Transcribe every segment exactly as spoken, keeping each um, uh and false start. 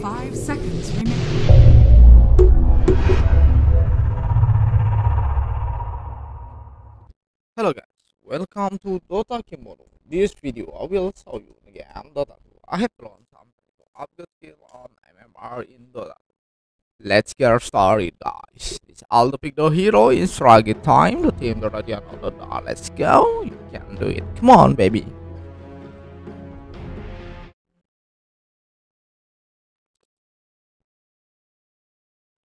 Five seconds remaining. Hello guys, welcome to Dota Kimono. This video I will show you the game Dota two. I have learned some upgrade skill on M M R in Dota two. Let's get started guys. It's all to pick the hero in target time. The team Dota two and Dota. Let's go. You can do it. Come on baby.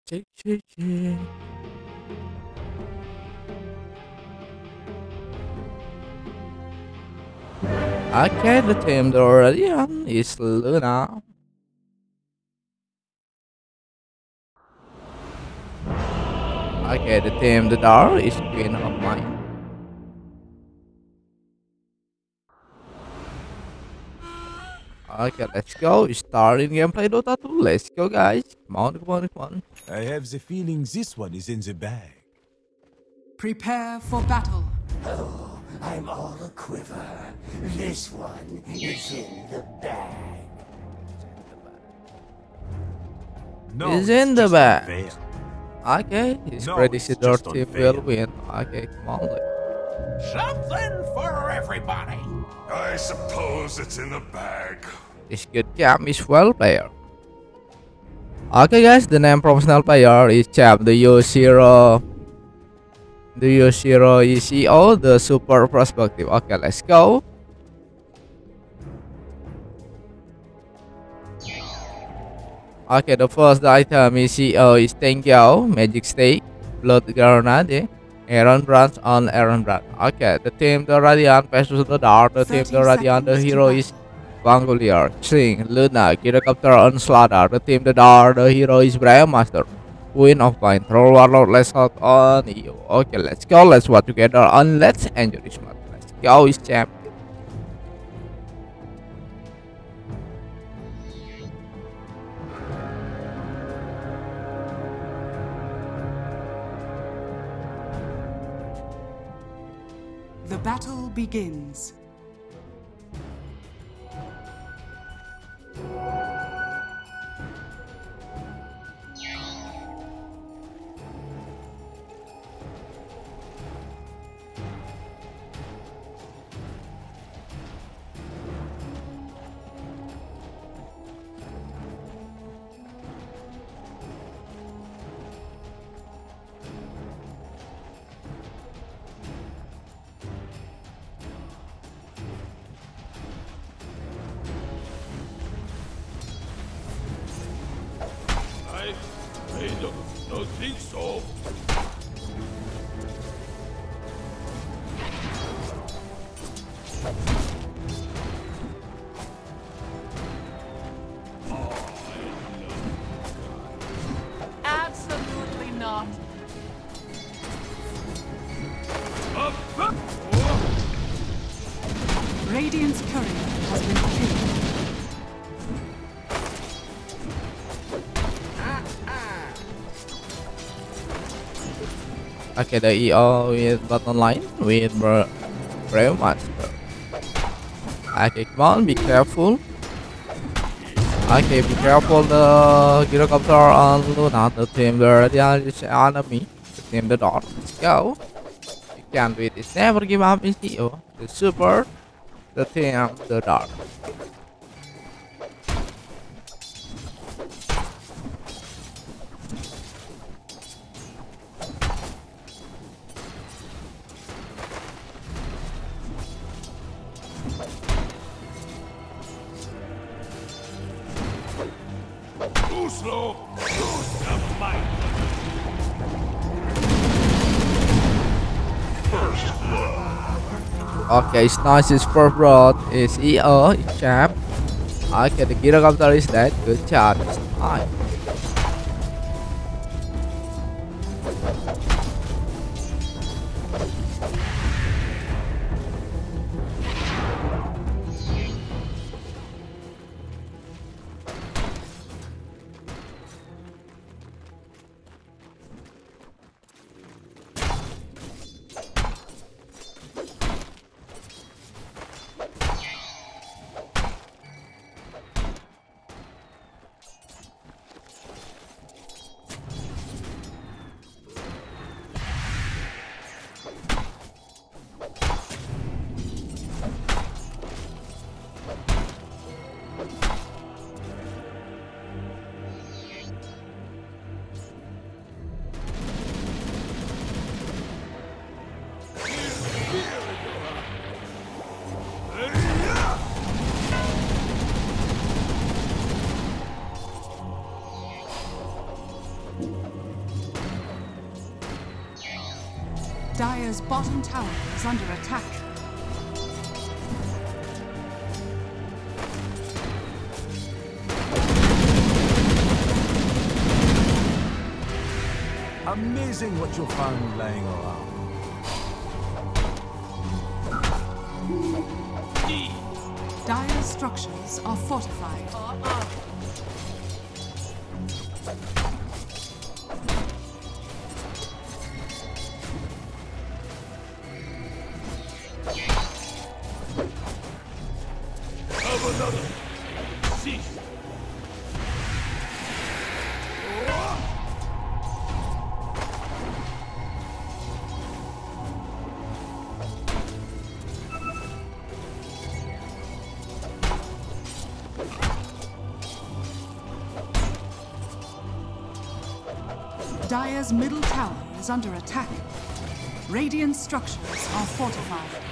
Check, check, check. Okay, the team already on is Luna. Okay, the team the door is Queen of Mine. Okay, let's go. Starting gameplay Dota two. Let's go, guys. Come on, come on, come on. I have the feeling this one is in the bag. Prepare for battle. Oh, I'm all a quiver. This one is in the bag. No, it's in the bag. Okay, it's no, pretty sure your team will win. Okay, come on. Something for everybody. I suppose it's in the bag. This good game is well player. Okay guys, the name professional player is Ceb. The U zero The U zero is Io, the super perspective. Okay, let's go. Okay, the first item is Io is Tango, Magic Stake, Blood Grenade, Aaron Branch on Aaron Branch. Okay, the team the Radiant versus the Dark. The team the Radiant, the hero is Vangolier, Sing, Luna, Gyrocopter on Slaughter. The team the Dark, the hero is Master, Queen of Mine, Troll Warlord, let's out on Io. Okay, let's go, let's work together and let's enjoy this match. Let's go, it's champ. The battle begins. Absolutely not. Radiant's courier has been killed. Okay, the E O is bottom line with Brave Master. Okay, come on, be careful. Okay, be careful the Gyrocopter on Luna. The team the Radiant is enemy. The team the Dark. Let's go. You can do it. It's never give up in E O. The super. The team the Dark. Slow, use the might. First blood. Okay, it's nice. It's first blood. It's E O. It's champ. Okay, the Gyrocopter is dead. Good job. It's fine. Dire's bottom tower is under attack. Amazing what you found laying around. Dire structures are fortified. Dire's middle tower is under attack. Radiant structures are fortified.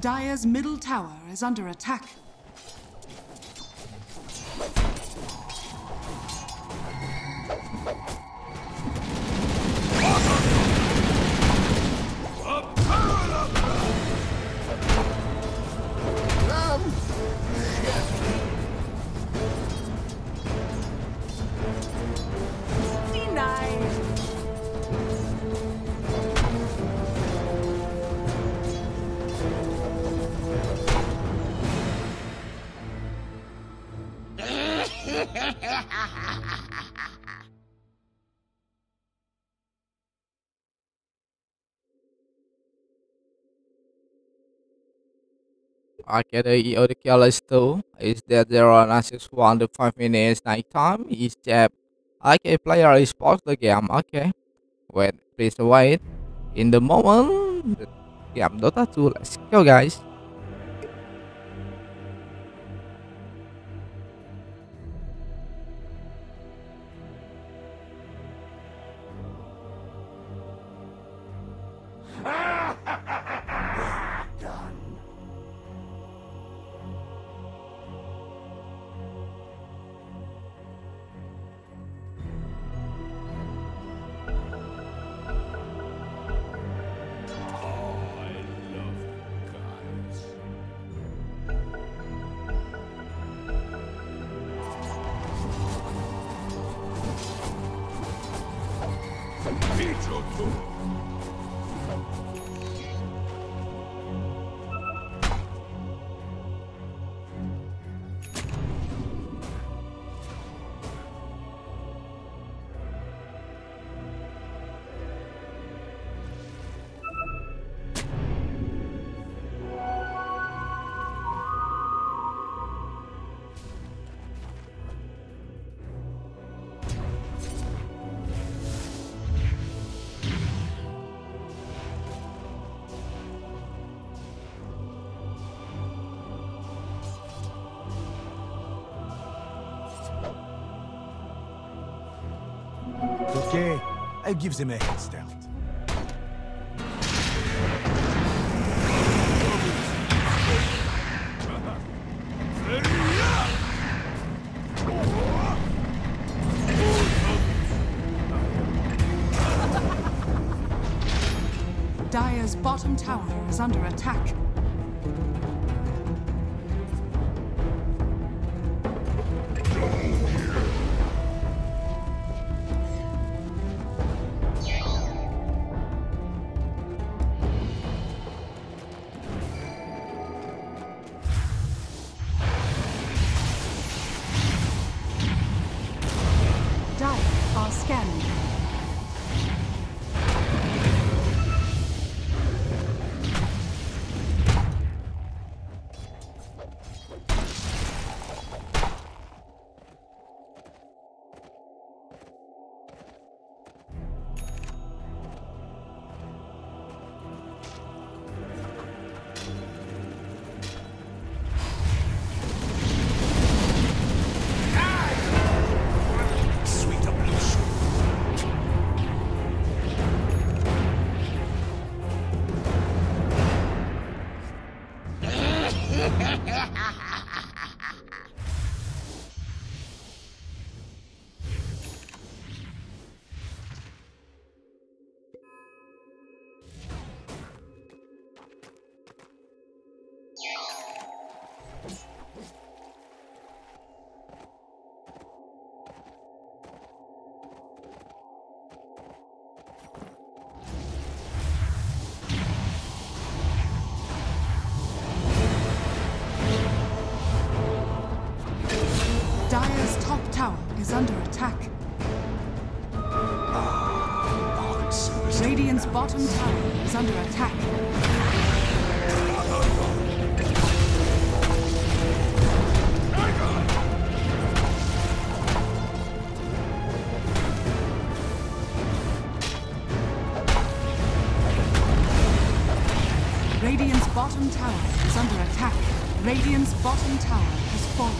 Dire's middle tower is under attack. Okay, the Io killers too is that there are nurses one to five minutes night time is Ceb. Okay, player is paused the game. Okay, wait, please wait. In the moment, the game Dota two. Let's go, guys. Okay, I give them a head start. Dire's bottom tower is under attack. Bottom tower is under attack. Radiant's bottom tower has fallen.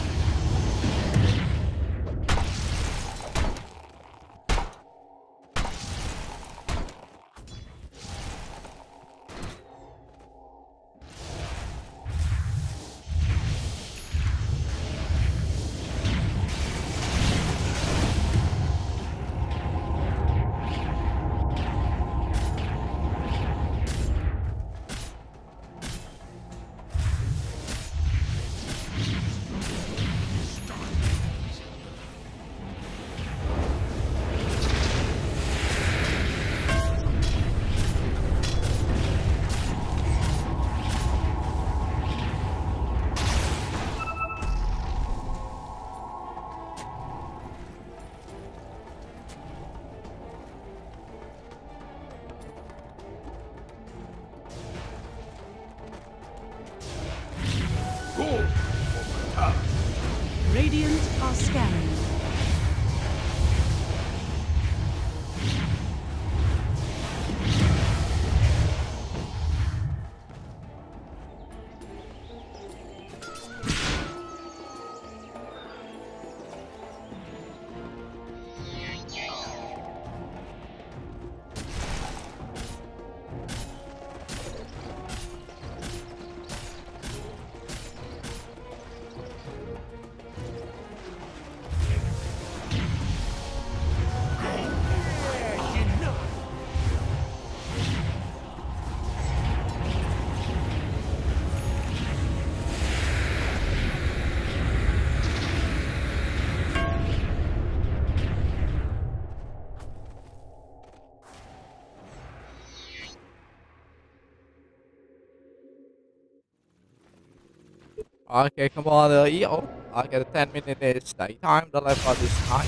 Okay, come on, uh, Io. I get a ten minute stay time. The level is high.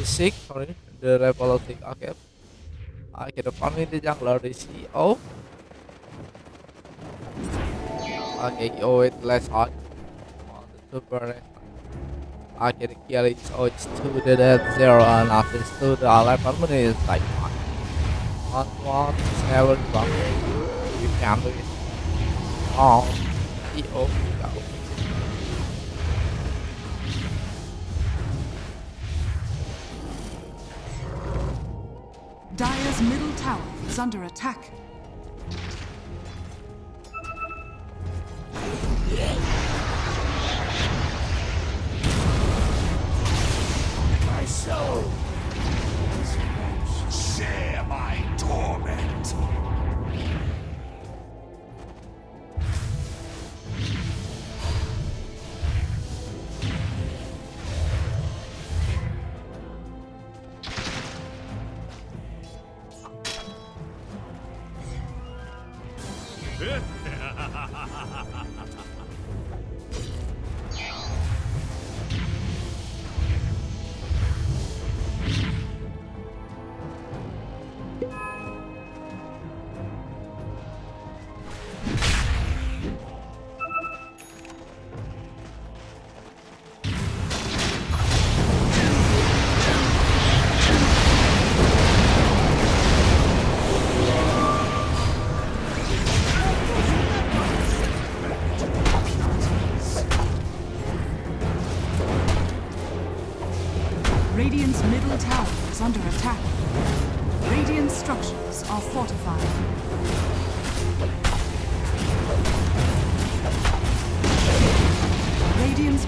Is sick. Sorry, the level is sick. Okay. I get a fun with the jungler is Io. Okay, Io is less hot. Come on, the super. I get a kill it. So it's two to the zero and after it's two to eleven minutes. Like one. One, one, seven, one. You can do it. Oh, Io. Dire's middle tower is under attack. My soul is lost. Share my torment. Fortified.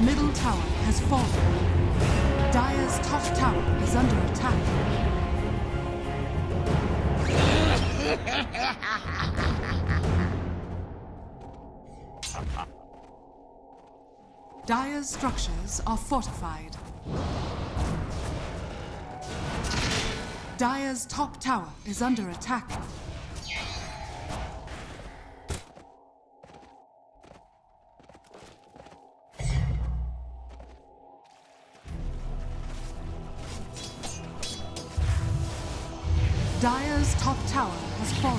middle tower has fallen. Dire's top tower is under attack. Dire's structures are fortified. Dire's top tower is under attack. Dire's top tower has fallen.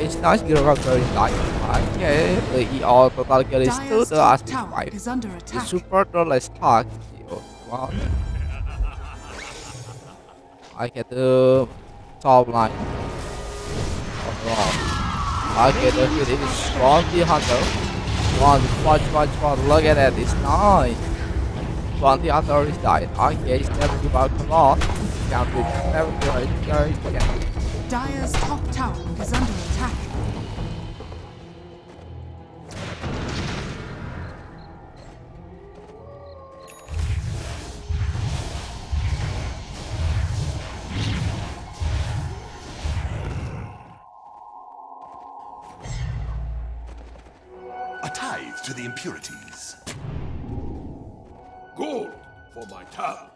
It's nice Gyrocopter is dying fine. Yeah, the Io total kill is still the last five. The super troll is stuck. Wow. I get the top line. Wow. I get the hit. It is from the hunter. One, watch, watch, watch. Look at that. It's nice. One, the hunter is dying. Okay, it's never about to loss. Can't be never going. Dire's top tower is under attack. A tithe to the impurities. Gold for my tower.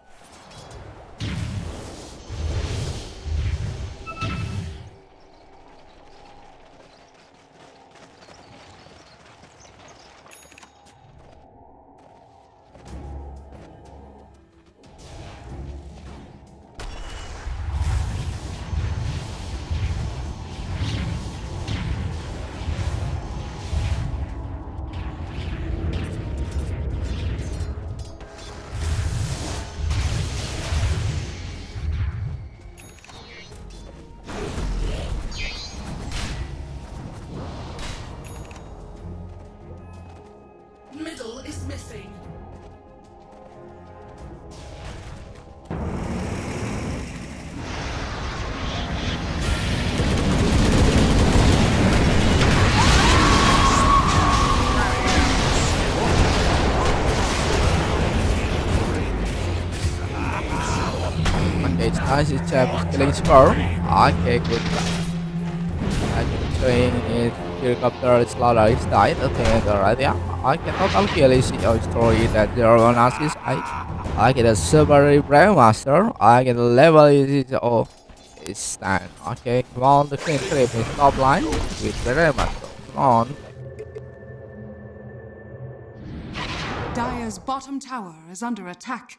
Nice, it's Ceb is killing Spur. Okay, good. I'm showing it. Helicopter is slaughter is died. Okay, alright, yeah. I can total kill is your story that there are Nazis. I I get a silvery Brandmaster. I get a level is oh it's time. Okay, come on, the clean trip is top line with Brandmaster. Come on. Dire's bottom tower is under attack.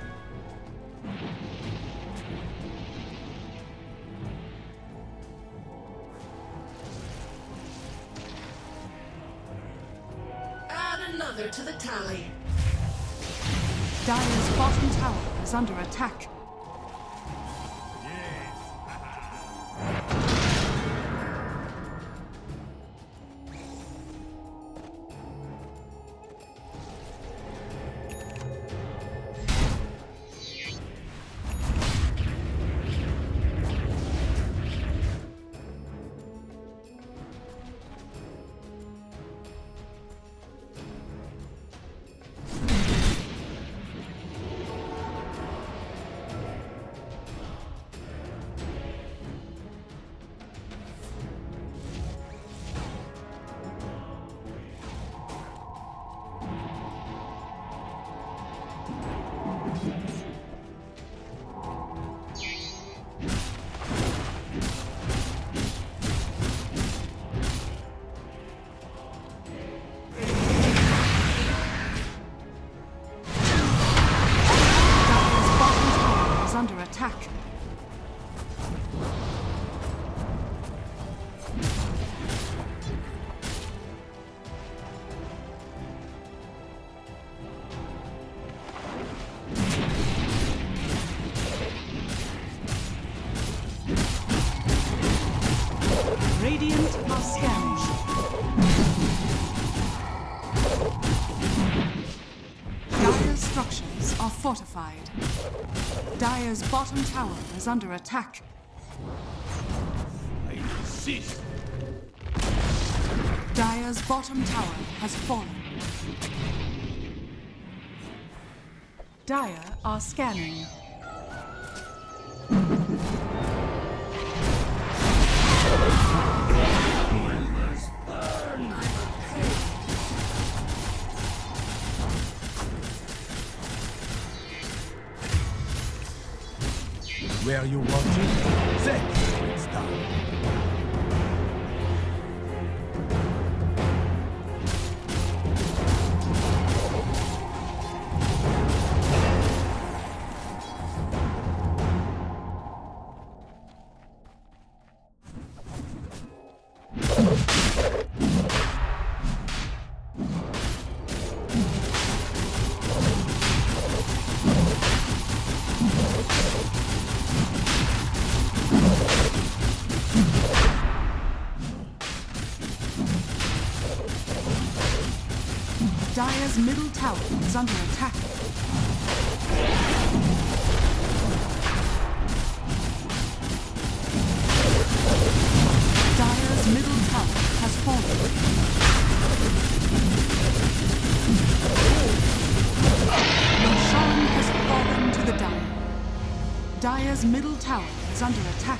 Add another to the tally. Dire's bottom tower is under attack. Fortified. Dire's bottom tower is under attack. I insist. Dire's bottom tower has fallen. Dire are scanning. Where you watching? Ceb, it's Dire's middle tower is under attack. Dire's middle tower has fallen. Roshan has fallen to the Dire. Dire's middle tower is under attack.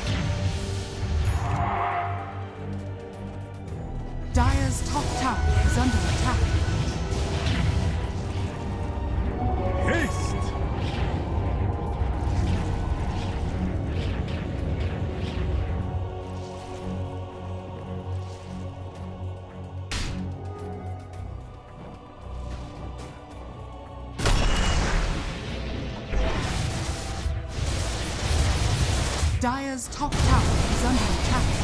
Dire's top tower is under attack. Haste! Dire's top tower is under attack.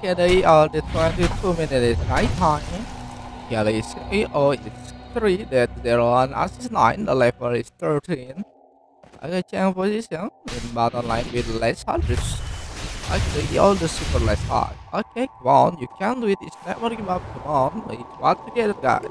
Kelly or the twenty-two minutes night time. Kelly is Io is three, that there are assist nine, the level is thirteen. I can change position in bottom line with less hundreds. Actually, all the super less hard. Okay, come on, you can do it, it's never give up. Come on, it's what to get it, guys.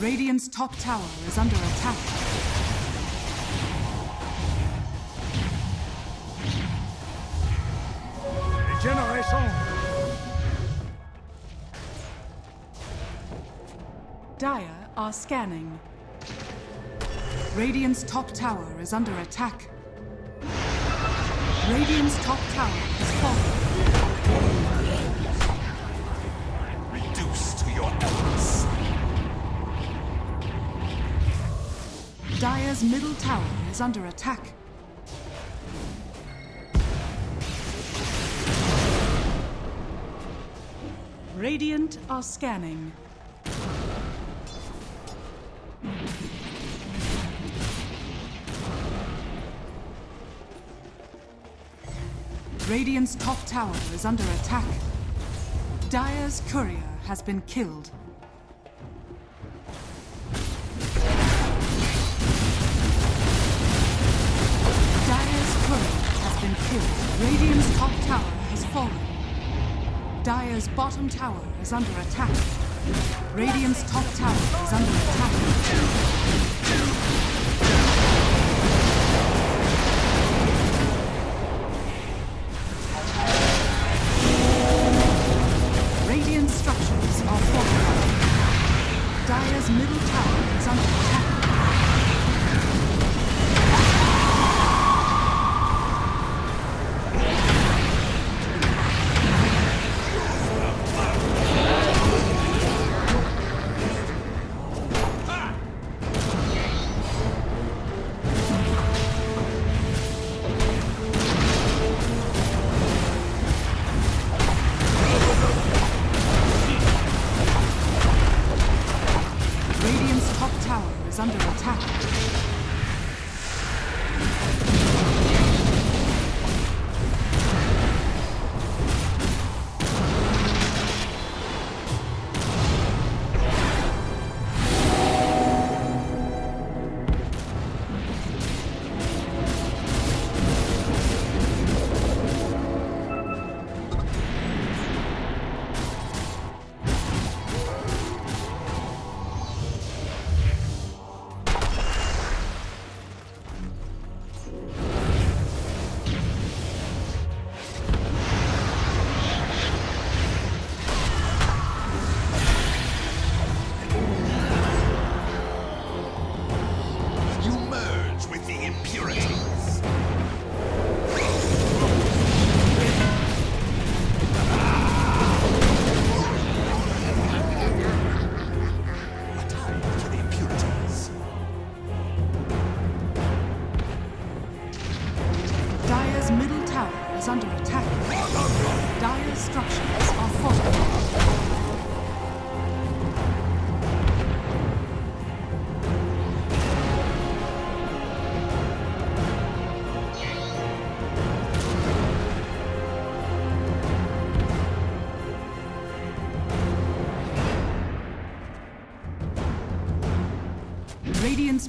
Radiant's top tower is under attack. Regeneration! Dire are scanning. Radiant's top tower is under attack. Radiant's top tower is falling. Reduced to your elements. Dire's middle tower is under attack. Radiant are scanning. Radiant's top tower is under attack. Dire's courier has been killed. Dire's courier has been killed. Radiant's top tower has fallen. Dire's bottom tower is under attack. Radiant's top tower is under attack. Dire's middle tower is under attack. Under attack. Radiant's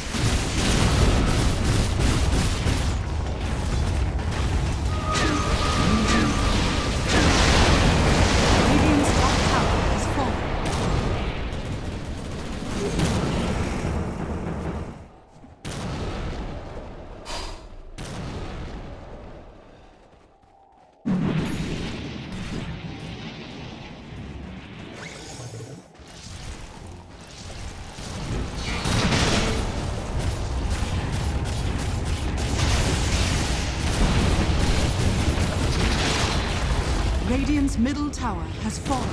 Radiant's top tower is falling. Radiant's middle tower has fallen.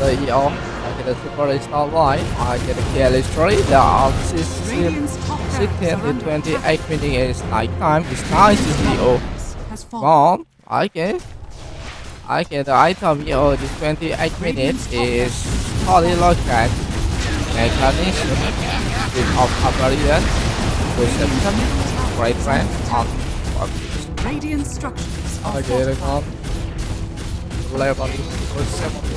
the Io. I get a super star line. I get a careless story. The odds is sixteen to twenty-eight minutes. It's night time. It's nice to Io. Bomb. I get. I get the item Io. This twenty-eight minutes is holy locket. Mechanics with of operation. Perception. Great friend. On. Radiant structures. I get it on. Level for seven.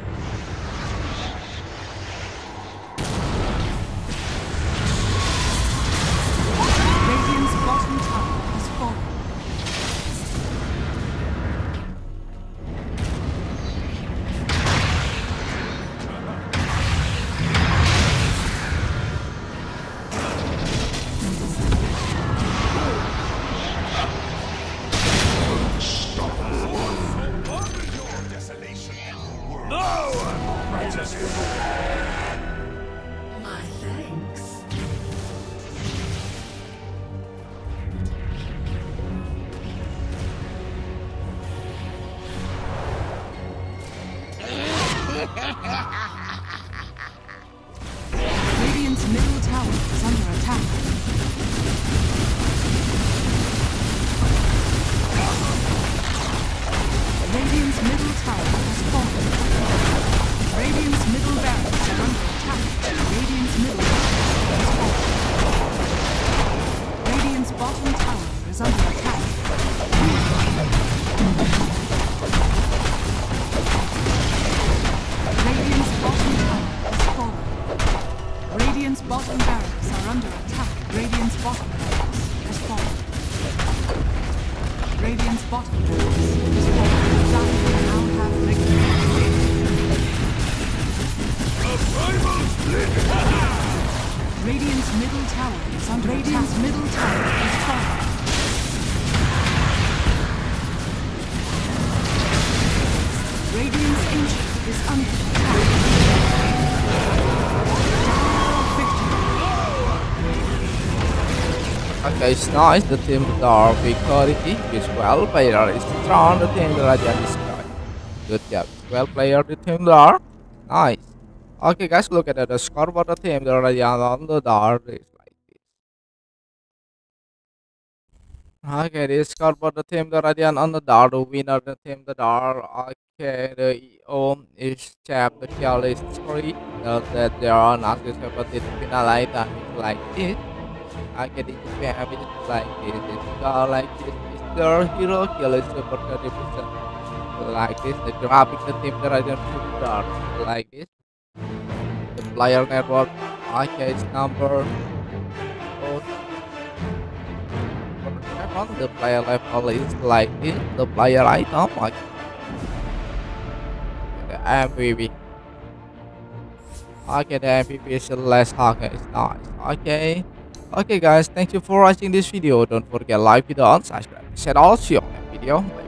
Radiant's bottom tower has okay, it's nice, the team that are victory is well player is strong, the team that are destroyed. Good job, well player, the team that are nice. Okay guys, look at the scoreboard, the team that are on the door is like this. Okay, this scoreboard, the team that are on the door, the winner, the team that are, okay, the E O is Ceb, the kill is three, note that they are not disappointed finalizer like this. I get it if you have it like this, it's all like this, it's their hero kill is super thirty percent like this, the graphic, the team that I don't put like this, the player network, okay, it's number four, the player level is like this, the player item, okay, the M V P, okay, the M V P is less, okay, it's nice, okay. Okay guys, thank you for watching this video. Don't forget like video and subscribe. Set all see you on the video.